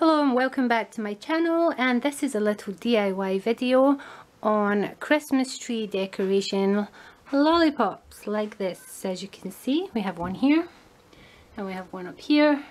Hello and welcome back to my channel, and this is a little DIY video on Christmas tree decoration lollipops like this. As you can see, we have one here and we have one up here,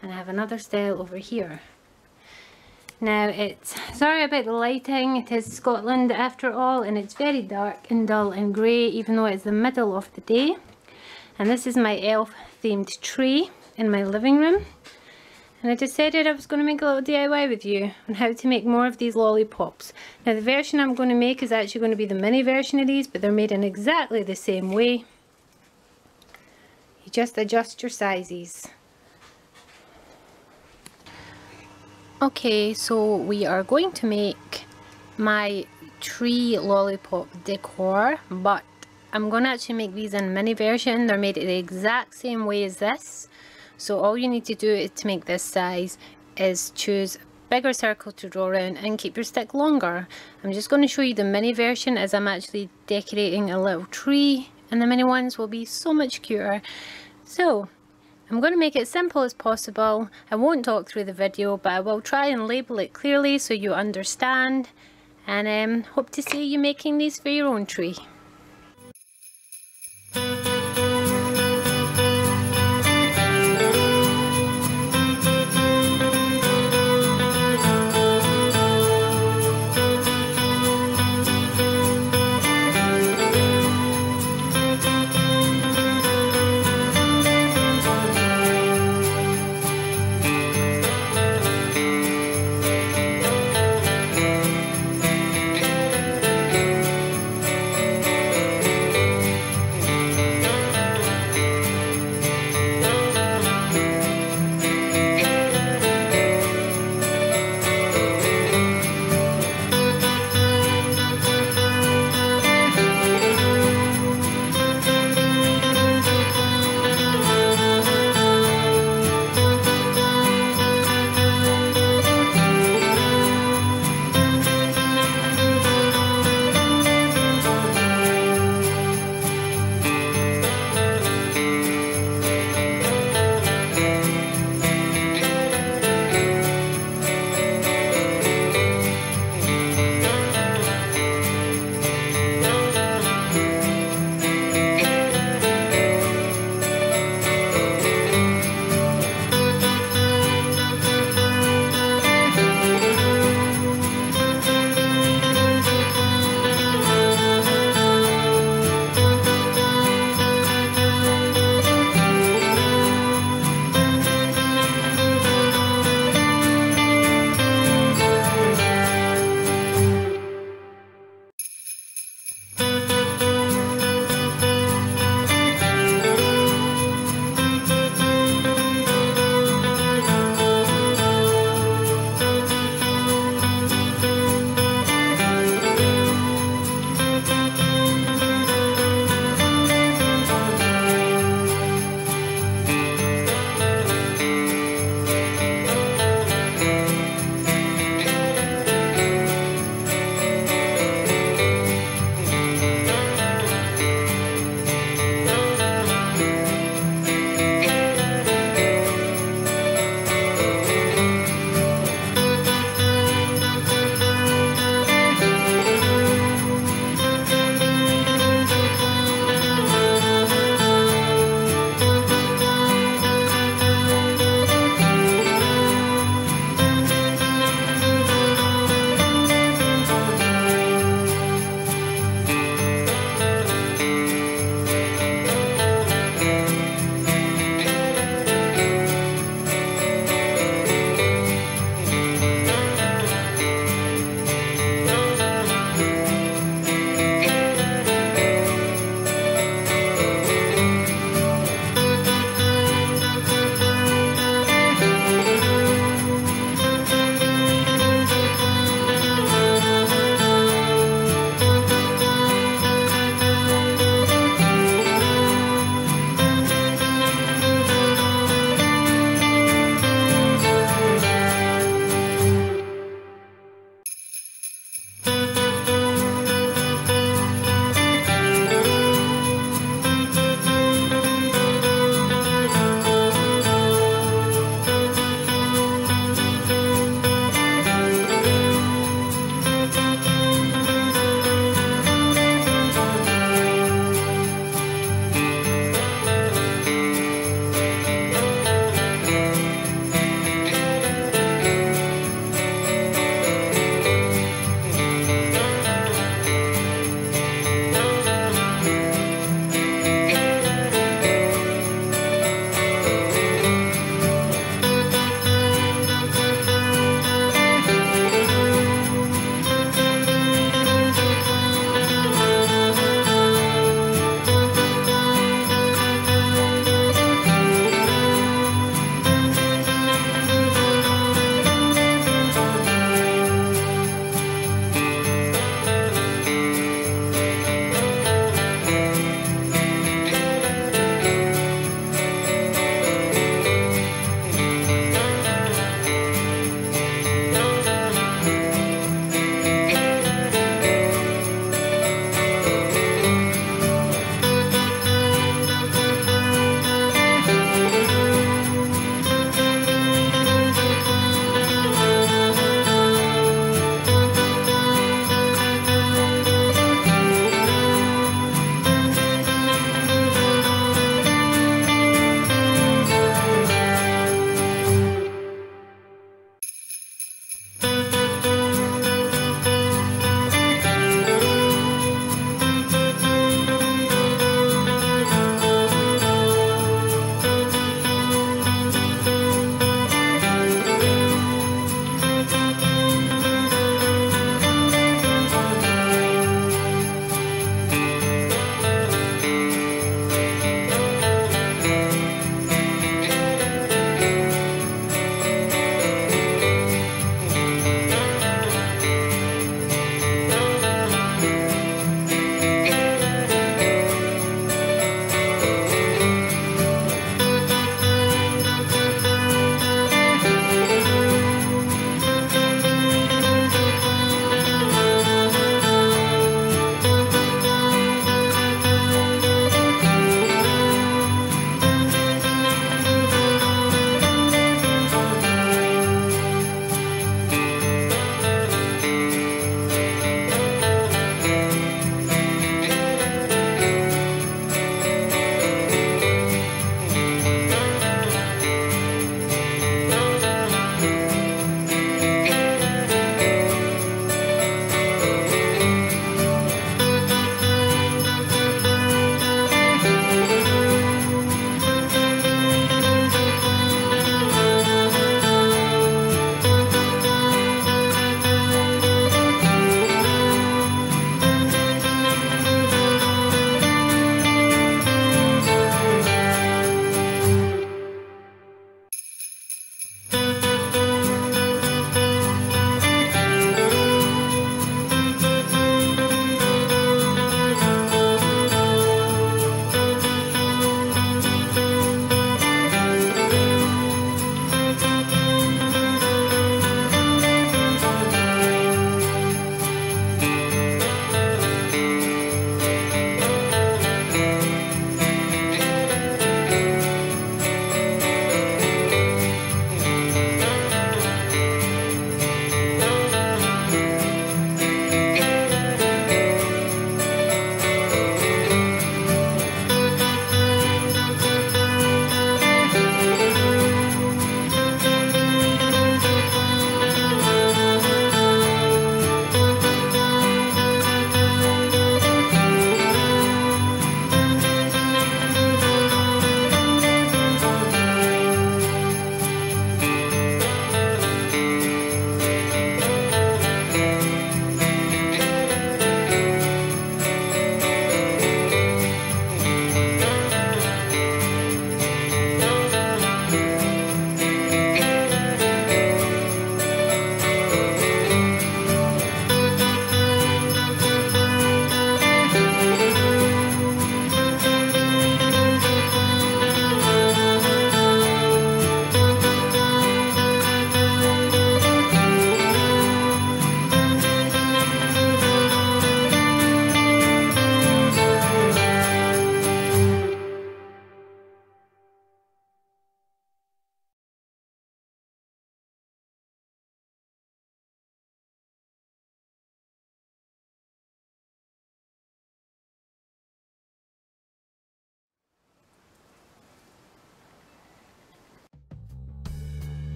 and I have another style over here. Now, it's sorry about the lighting, it is Scotland after all, and it's very dark and dull and grey even though it's the middle of the day. And this is my elf themed tree in my living room. And I decided I was going to make a little DIY with you on how to make more of these lollipops. Now, the version I'm going to make is actually going to be the mini version of these, but they're made in exactly the same way. You just adjust your sizes. Okay, so we are going to make my tree lollipop decor, but I'm going to actually make these in mini version. They're made the exact same way as this. So all you need to do is, to make this size, is choose a bigger circle to draw around and keep your stick longer. I'm just going to show you the mini version as I'm actually decorating a little tree, and the mini ones will be so much cuter. So I'm going to make it simple as possible. I won't talk through the video, but I will try and label it clearly so you understand, and hope to see you making these for your own tree.